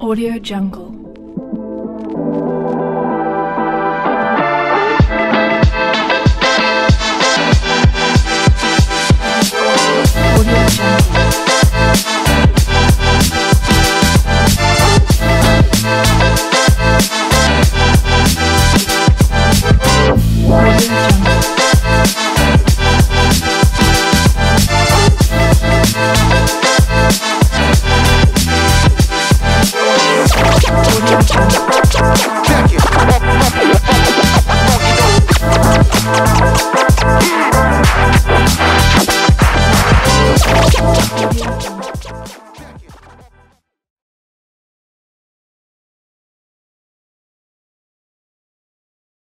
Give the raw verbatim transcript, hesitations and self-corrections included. AudioJungle.